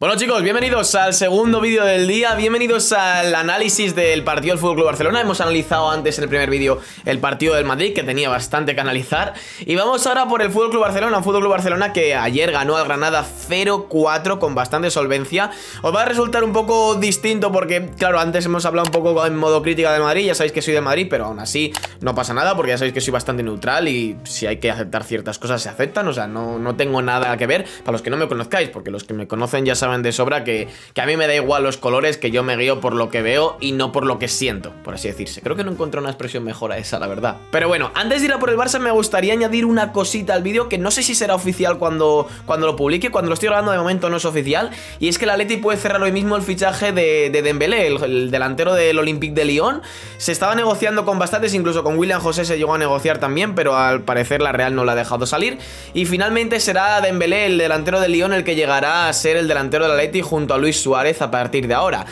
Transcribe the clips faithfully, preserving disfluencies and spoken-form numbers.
Bueno chicos, bienvenidos al segundo vídeo del día, bienvenidos al análisis del partido del F C Barcelona. Hemos analizado antes en el primer vídeo el partido del Madrid, que tenía bastante que analizar, y vamos ahora por el F C Barcelona, un F C Barcelona que ayer ganó al Granada cero cuatro con bastante solvencia. Os va a resultar un poco distinto porque, claro, antes hemos hablado un poco en modo crítica del Madrid, ya sabéis que soy de Madrid, pero aún así no pasa nada porque ya sabéis que soy bastante neutral y si hay que aceptar ciertas cosas se aceptan, o sea, no, no tengo nada que ver, para los que no me conozcáis, porque los que me conocen ya saben de sobra que, que a mí me da igual los colores, que yo me guío por lo que veo y no por lo que siento, por así decirse. Creo que no encontré una expresión mejor a esa, la verdad. Pero bueno, antes de ir a por el Barça me gustaría añadir una cosita al vídeo, que no sé si será oficial cuando, cuando lo publique, cuando lo estoy grabando de momento no es oficial, y es que el Atleti puede cerrar hoy mismo el fichaje de, de Dembélé, el, el delantero del Olympique de Lyon. Se estaba negociando con bastantes, incluso con William José se llegó a negociar también, pero al parecer la Real no la ha dejado salir, y finalmente será Dembélé, el delantero de Lyon, el que llegará a ser el delantero de la Atleti junto a Luis Suárez a partir de ahora.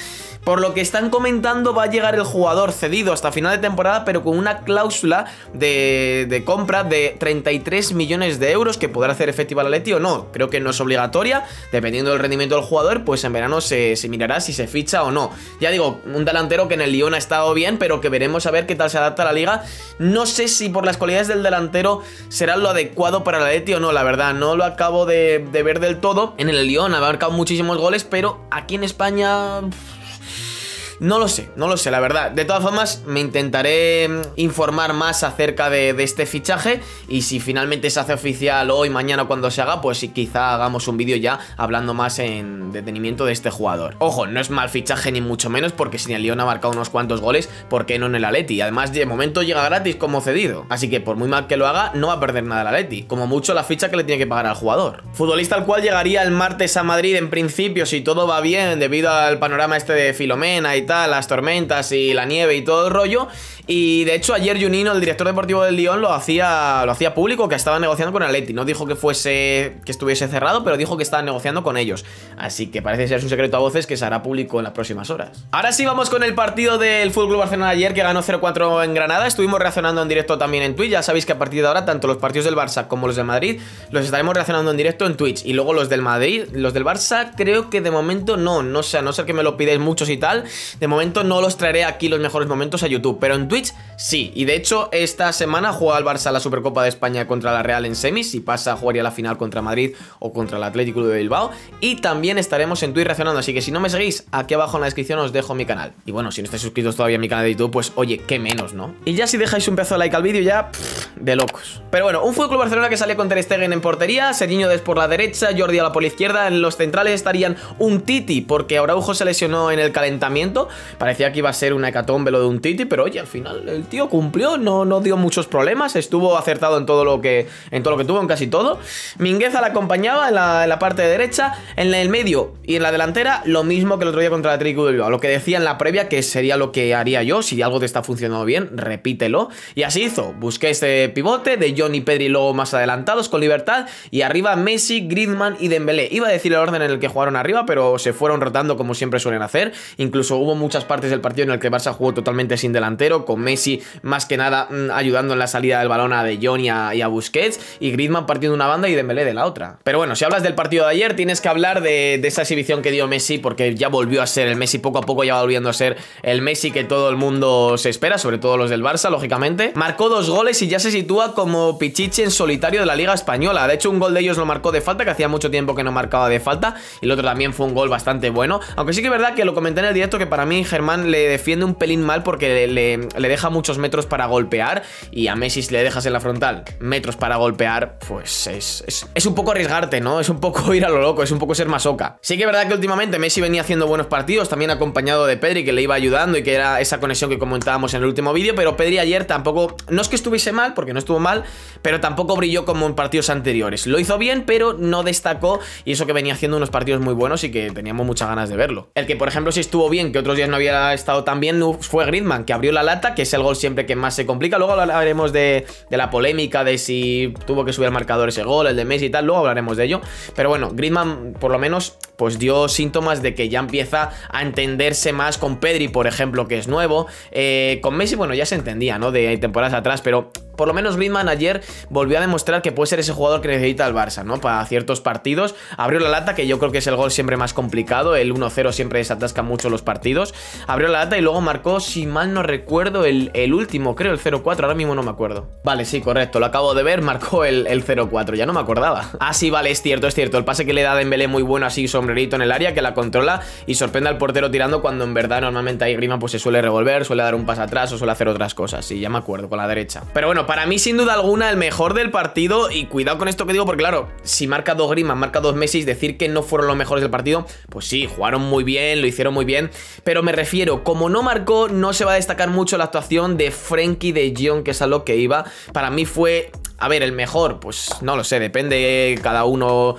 Por lo que están comentando, va a llegar el jugador cedido hasta final de temporada, pero con una cláusula de, de compra de treinta y tres millones de euros que podrá hacer efectiva la Atleti o no. Creo que no es obligatoria, dependiendo del rendimiento del jugador, pues en verano se, se mirará si se ficha o no. Ya digo, un delantero que en el Lyon ha estado bien, pero que veremos a ver qué tal se adapta a la liga. No sé si por las cualidades del delantero será lo adecuado para la Atleti o no, la verdad, no lo acabo de, de ver del todo. En el Lyon ha marcado muchísimos goles, pero aquí en España... No lo sé, no lo sé, la verdad. De todas formas, me intentaré informar más acerca de, de este fichaje, y si finalmente se hace oficial hoy, mañana, cuando se haga, pues quizá hagamos un vídeo ya hablando más en detenimiento de este jugador. Ojo, no es mal fichaje ni mucho menos, porque si en el Lyon ha marcado unos cuantos goles, ¿por qué no en el Atleti? Además, de momento llega gratis como cedido, así que por muy mal que lo haga, no va a perder nada el Atleti. Como mucho la ficha que le tiene que pagar al jugador. Futbolista al cual llegaría el martes a Madrid, en principio, si todo va bien, debido al panorama este de Filomena y las tormentas y la nieve y todo el rollo. Y de hecho ayer Junino, el director deportivo del Lyon, lo hacía, lo hacía público, que estaba negociando con el Atleti. No dijo que fuese, que estuviese cerrado, pero dijo que estaba negociando con ellos. Así que parece ser un secreto a voces que se hará público en las próximas horas. Ahora sí vamos con el partido del F C Barcelona ayer, que ganó cero cuatro en Granada. Estuvimos reaccionando en directo también en Twitch. Ya sabéis que a partir de ahora tanto los partidos del Barça como los de Madrid los estaremos reaccionando en directo en Twitch. Y luego los del Madrid, los del Barça creo que de momento no, no sé, a no ser que me lo pidáis muchos y tal, de momento no los traeré aquí los mejores momentos a YouTube, pero en Twitch sí. Y de hecho esta semana juega el Barça la Supercopa de España contra la Real en semis, si pasa jugaría la final contra Madrid o contra el Atlético de Bilbao, y también estaremos en Twitch reaccionando, así que si no me seguís, aquí abajo en la descripción os dejo mi canal. Y bueno, si no estáis suscritos todavía a mi canal de YouTube, pues oye, qué menos, ¿no? Y ya si dejáis un pedazo de like al vídeo ya, pff, de locos. Pero bueno, un F C Barcelona que sale con Ter Stegen en portería, Sergiño por la derecha, Jordi Alba por la izquierda. En los centrales estarían un Titi, porque Araujo se lesionó en el calentamiento. Parecía que iba a ser una hecatombe lo de un Titi, pero oye, al final el tío cumplió, no, no dio muchos problemas, estuvo acertado en todo lo que en todo lo que tuvo, en casi todo. Mingueza la acompañaba en la, en la parte de derecha, en el medio y en la delantera, lo mismo que el otro día contra la Tricu de Bilbao, lo que decía en la previa que sería lo que haría yo, si algo te está funcionando bien, repítelo, y así hizo. Busqué este pivote, De Jong y Pedri luego más adelantados con libertad, y arriba Messi, Griezmann y Dembélé. Iba a decir el orden en el que jugaron arriba, pero se fueron rotando como siempre suelen hacer, incluso hubo Hubo muchas partes del partido en el que el Barça jugó totalmente sin delantero, con Messi más que nada ayudando en la salida del balón a De Jong y a, y a Busquets, y Griezmann partiendo de una banda y Dembélé de la otra. Pero bueno, si hablas del partido de ayer tienes que hablar de, de esa exhibición que dio Messi, porque ya volvió a ser el Messi, poco a poco ya va volviendo a ser el Messi que todo el mundo se espera, sobre todo los del Barça, lógicamente. Marcó dos goles y ya se sitúa como pichichi en solitario de la Liga Española. De hecho un gol de ellos lo marcó de falta, que hacía mucho tiempo que no marcaba de falta, y el otro también fue un gol bastante bueno, aunque sí que es verdad que lo comenté en el directo que para mí Germán le defiende un pelín mal porque le, le, le deja muchos metros para golpear, y a Messi si le dejas en la frontal metros para golpear, pues es, es, es un poco arriesgarte, ¿no? Es un poco ir a lo loco, es un poco ser masoca. Sí que es verdad que últimamente Messi venía haciendo buenos partidos, también acompañado de Pedri, que le iba ayudando y que era esa conexión que comentábamos en el último vídeo, pero Pedri ayer tampoco, no es que estuviese mal, porque no estuvo mal, pero tampoco brilló como en partidos anteriores. Lo hizo bien, pero no destacó, y eso que venía haciendo unos partidos muy buenos y que teníamos muchas ganas de verlo. El que, por ejemplo, si estuvo bien, que otros días no había estado tan bien, fue Griezmann, que abrió la lata, que es el gol siempre que más se complica. Luego hablaremos de, de la polémica de si tuvo que subir al marcador ese gol, el de Messi y tal, luego hablaremos de ello. Pero bueno, Griezmann por lo menos pues dio síntomas de que ya empieza a entenderse más con Pedri, por ejemplo, que es nuevo. Eh, con Messi, bueno, ya se entendía, ¿no? De temporadas atrás, pero por lo menos Griezmann ayer volvió a demostrar que puede ser ese jugador que necesita el Barça, ¿no? Para ciertos partidos. Abrió la lata, que yo creo que es el gol siempre más complicado. El uno cero siempre desatasca mucho los partidos. Abrió la lata y luego marcó, si mal no recuerdo, el, el último, creo, el cero cuatro. Ahora mismo no me acuerdo. Vale, sí, correcto, lo acabo de ver. Marcó el, el cero cuatro, ya no me acordaba. Ah, sí, vale, es cierto, es cierto. El pase que le da Dembélé muy bueno, así, sombrerito en el área, que la controla y sorprende al portero tirando, cuando en verdad normalmente ahí Griezmann pues se suele revolver, suele dar un paso atrás o suele hacer otras cosas. Sí, ya me acuerdo, con la derecha. Pero bueno, para mí sin duda alguna el mejor del partido, y cuidado con esto que digo porque claro, si marca dos Griezmann, marca dos Messi, decir que no fueron los mejores del partido, pues sí, jugaron muy bien, lo hicieron muy bien, pero me refiero, como no marcó, no se va a destacar mucho la actuación de Frenkie de Jong, que es a lo que iba. Para mí fue... A ver, el mejor, pues no lo sé, depende cada uno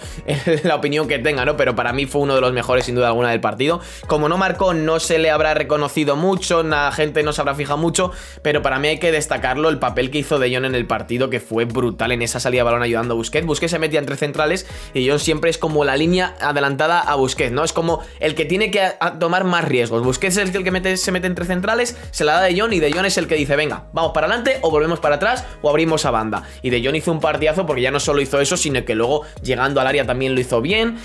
la opinión que tenga, ¿no? Pero para mí fue uno de los mejores, sin duda alguna, del partido. Como no marcó, no se le habrá reconocido mucho, la gente no se habrá fijado mucho, pero para mí hay que destacarlo, el papel que hizo De Jong en el partido, que fue brutal en esa salida de balón ayudando a Busquets. Busquets se metía entre centrales y De Jong siempre es como la línea adelantada a Busquets, ¿no? Es como el que tiene que tomar más riesgos. Busquets es el que mete, se mete entre centrales, se la da De Jong y De Jong es el que dice, venga, vamos para adelante o volvemos para atrás o abrimos a banda. Y De Jong hizo un partidazo porque ya no solo hizo eso, sino que luego llegando al área también lo hizo bien.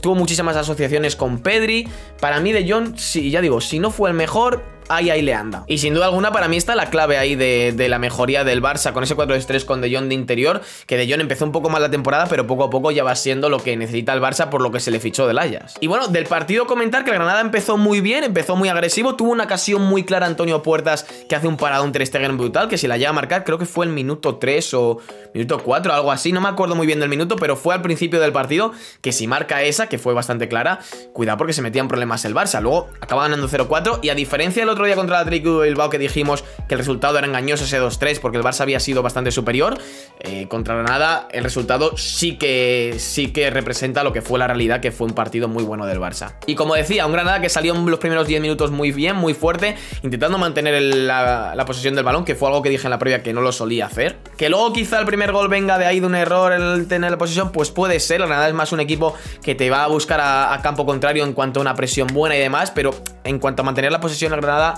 Tuvo muchísimas asociaciones con Pedri. Para mí De Jong, sí, ya digo, si no fue el mejor... Ahí, ahí le anda. Y sin duda alguna para mí está la clave ahí de, de la mejoría del Barça, con ese cuatro tres tres con De Jong de interior, que De Jong empezó un poco mal la temporada, pero poco a poco ya va siendo lo que necesita el Barça, por lo que se le fichó del Ajax. Y bueno, del partido comentar que el Granada empezó muy bien, empezó muy agresivo, tuvo una ocasión muy clara Antonio Puertas, que hace un paradón Ter Stegen brutal, que si la llega a marcar, creo que fue el minuto tres o minuto cuatro, algo así, no me acuerdo muy bien del minuto, pero fue al principio del partido, que si marca esa, que fue bastante clara, cuidado porque se metía en problemas el Barça. Luego acaba ganando cero cuatro, y a diferencia del otro día contra la Tricu de Bilbao, que dijimos que el resultado era engañoso, ese dos tres, porque el Barça había sido bastante superior, eh, contra Granada el resultado sí que sí que representa lo que fue la realidad, que fue un partido muy bueno del Barça. Y como decía, un Granada que salió en los primeros diez minutos muy bien, muy fuerte, intentando mantener el, la, la posesión del balón, que fue algo que dije en la previa que no lo solía hacer. Que luego quizá el primer gol venga de ahí de un error el tener la posesión, pues puede ser. Granada es más un equipo que te va a buscar a, a campo contrario en cuanto a una presión buena y demás, pero en cuanto a mantener la posesión, el Granada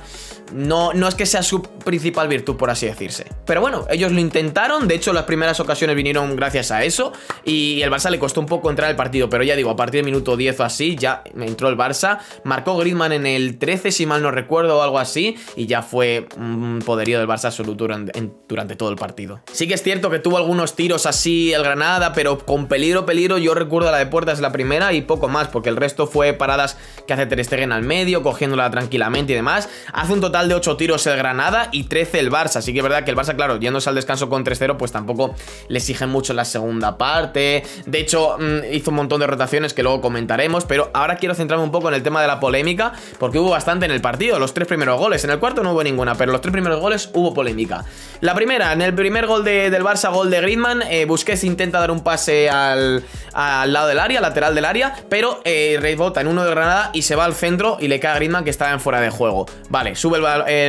No, no es que sea su principal virtud, por así decirse. Pero bueno, ellos lo intentaron. De hecho, las primeras ocasiones vinieron gracias a eso. Y el Barça le costó un poco entrar al partido. Pero ya digo, a partir del minuto diez o así, ya entró el Barça. Marcó Griezmann en el trece, si mal no recuerdo, o algo así. Y ya fue un poderío del Barça absoluto durante, en, durante todo el partido. Sí que es cierto que tuvo algunos tiros así el Granada, pero con peligro, peligro. Yo recuerdo la de Puertas, la primera, y poco más, porque el resto fue paradas que hace Ter Stegen al medio, cogiéndola tranquilamente y demás. Hace un total de ocho tiros el Granada y trece el Barça. Así que es verdad que el Barça, claro, yéndose al descanso con tres cero, pues tampoco le exigen mucho en la segunda parte. De hecho, hizo un montón de rotaciones que luego comentaremos, pero ahora quiero centrarme un poco en el tema de la polémica, porque hubo bastante en el partido. Los tres primeros goles, en el cuarto no hubo ninguna, pero los tres primeros goles hubo polémica. La primera, en el primer gol de, del Barça, gol de Griezmann, eh, Busquets intenta dar un pase al, al lado del área, lateral del área, pero eh, rebota en uno de Granada y se va al centro y le cae a Griezmann, que estaba en fuera de juego. Vale, sube el,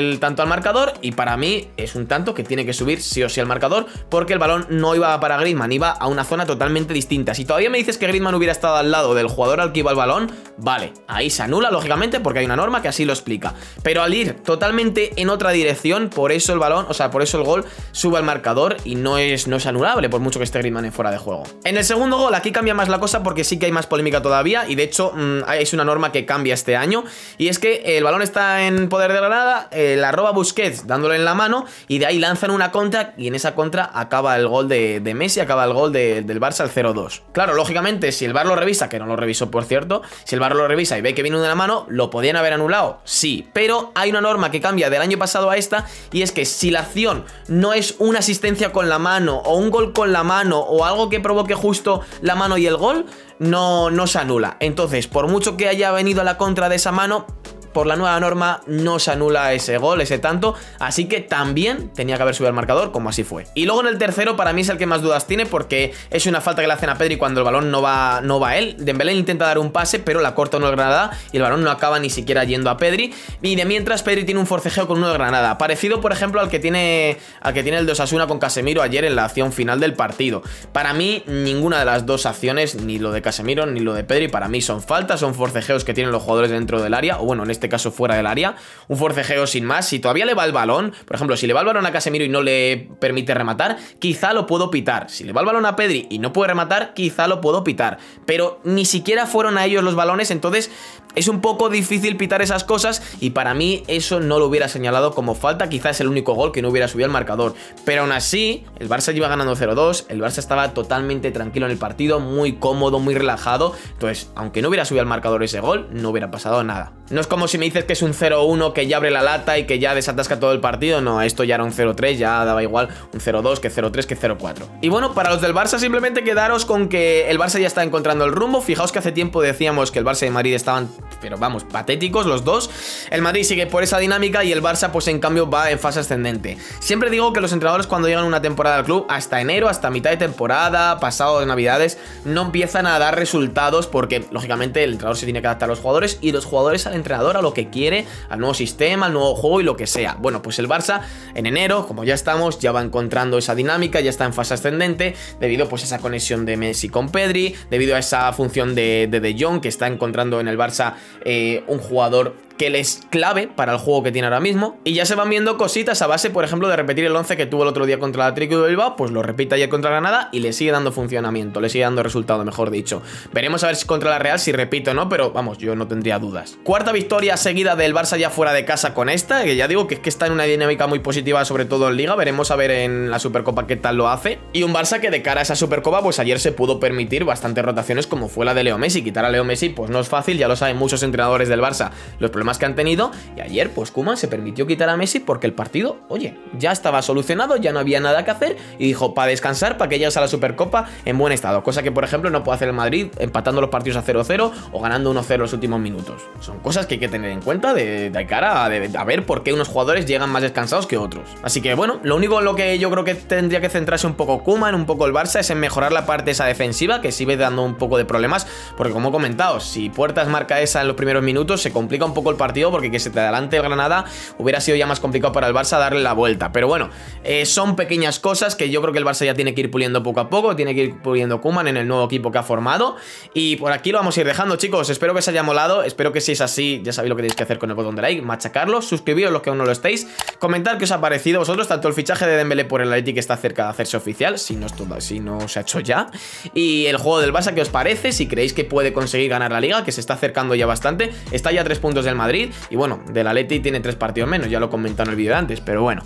el tanto al marcador, y para mí es un tanto que tiene que subir sí o sí al marcador, porque el balón no iba para Griezmann, iba a una zona totalmente distinta. Si todavía me dices que Griezmann hubiera estado al lado del jugador al que iba el balón, vale, ahí se anula, lógicamente, porque hay una norma que así lo explica. Pero al ir totalmente en otra dirección, por eso el balón, o sea, por eso el gol sube al marcador y no es, no es anulable, por mucho que esté Griezmann en fuera de juego. En el segundo gol, aquí cambia más la cosa, porque sí que hay más polémica todavía, y de hecho mmm, es una norma que cambia este año, y es que el balón está en poder de Granada, eh, la roba Busquets dándole en la mano, y de ahí lanzan una contra, y en esa contra acaba el gol de, de Messi, acaba el gol de, del Barça, el cero dos. Claro, lógicamente, si el V A R lo revisa, que no lo revisó, por cierto, si el V A R lo revisa y ve que viene de la mano, ¿lo podían haber anulado? Sí, pero hay una norma que cambia del año pasado a esta, y es que si la acción no es una asistencia con la mano, o un gol con la mano, o algo que provoque justo la mano y el gol, no, no se anula. Entonces, por mucho que haya venido la contra de esa mano, por la nueva norma no se anula ese gol, ese tanto, así que también tenía que haber subido al marcador, como así fue. Y luego en el tercero, para mí es el que más dudas tiene, porque es una falta que le hacen a Pedri cuando el balón no va, no va a él. Dembélé intenta dar un pase, pero la corta uno de Granada y el balón no acaba ni siquiera yendo a Pedri. Y de mientras Pedri tiene un forcejeo con uno de Granada, parecido por ejemplo al que tiene, al que tiene el de Osasuna con Casemiro ayer en la acción final del partido. Para mí ninguna de las dos acciones, ni lo de Casemiro ni lo de Pedri, para mí son faltas, son forcejeos que tienen los jugadores dentro del área, o bueno, en este este caso fuera del área. Un forcejeo sin más. Si todavía le va el balón, por ejemplo, si le va el balón a Casemiro y no le permite rematar, quizá lo puedo pitar. Si le va el balón a Pedri y no puede rematar, quizá lo puedo pitar. Pero ni siquiera fueron a ellos los balones, entonces es un poco difícil pitar esas cosas y para mí eso no lo hubiera señalado como falta. Quizás es el único gol que no hubiera subido al marcador. Pero aún así, el Barça iba ganando cero dos, el Barça estaba totalmente tranquilo en el partido, muy cómodo, muy relajado. Entonces, aunque no hubiera subido al marcador ese gol, no hubiera pasado nada. No es como si me dices que es un cero uno que ya abre la lata y que ya desatasca todo el partido. No, esto ya era un cero tres, ya daba igual un cero dos que cero tres que cero cuatro. Y bueno, para los del Barça simplemente quedaros con que el Barça ya está encontrando el rumbo. Fijaos que hace tiempo decíamos que el Barça y Madrid estaban, pero vamos, patéticos los dos. El Madrid sigue por esa dinámica y el Barça pues en cambio va en fase ascendente. Siempre digo que los entrenadores cuando llegan una temporada al club, hasta enero, hasta mitad de temporada, pasado de navidades, no empiezan a dar resultados porque lógicamente el entrenador se tiene que adaptar a los jugadores y los jugadores al entrenador, a lo que quiere, al nuevo sistema, al nuevo juego y lo que sea. Bueno, pues el Barça en enero, como ya estamos, ya va encontrando esa dinámica, ya está en fase ascendente debido pues a esa conexión de Messi con Pedri, debido a esa función de De, de Jong que está encontrando en el Barça eh, un jugador que le es clave para el juego que tiene ahora mismo. Y ya se van viendo cositas a base, por ejemplo, de repetir el once que tuvo el otro día contra el Atlético de Bilbao, pues lo repite ayer contra Granada y le sigue dando funcionamiento, le sigue dando resultado, mejor dicho. Veremos a ver si contra la Real si repito o no, pero vamos, yo no tendría dudas. Cuarta victoria seguida del Barça ya fuera de casa con esta, que ya digo que es que está en una dinámica muy positiva, sobre todo en Liga. Veremos a ver en la Supercopa qué tal lo hace. Y un Barça que de cara a esa Supercopa, pues ayer se pudo permitir bastantes rotaciones como fue la de Leo Messi. Quitar a Leo Messi, pues no es fácil, ya lo saben muchos entrenadores del Barça, los problemas que han tenido, y ayer pues Koeman se permitió quitar a Messi porque el partido, oye, ya estaba solucionado, ya no había nada que hacer y dijo, para descansar, para que llegues a la Supercopa en buen estado, cosa que por ejemplo no puede hacer el Madrid empatando los partidos a cero cero o ganando uno cero los últimos minutos. Son cosas que hay que tener en cuenta de, de cara a, de, a ver por qué unos jugadores llegan más descansados que otros. Así que bueno, lo único en lo que yo creo que tendría que centrarse un poco Koeman, un poco el Barça, es en mejorar la parte esa defensiva que sigue dando un poco de problemas, porque como he comentado, si Puertas marca esa en los primeros minutos se complica un poco el partido, porque que se te adelante el Granada hubiera sido ya más complicado para el Barça darle la vuelta. Pero bueno, eh, son pequeñas cosas que yo creo que el Barça ya tiene que ir puliendo poco a poco, tiene que ir puliendo Koeman en el nuevo equipo que ha formado, y por aquí lo vamos a ir dejando, chicos. Espero que os haya molado, espero que si es así ya sabéis lo que tenéis que hacer con el botón de like, machacarlo, suscribiros los que aún no lo estéis, comentar qué os ha parecido vosotros, tanto el fichaje de Dembélé por el Atlético que está cerca de hacerse oficial, si no, es todo, si no se ha hecho ya, y el juego del Barça, que os parece, si creéis que puede conseguir ganar la Liga, que se está acercando ya bastante, está ya a tres puntos del Madrid, y bueno, del Atleti tiene tres partidos menos, ya lo he comentado en el vídeo de antes, pero bueno,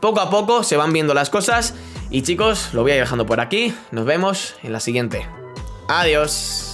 poco a poco se van viendo las cosas, y chicos, lo voy a ir dejando por aquí, nos vemos en la siguiente, adiós.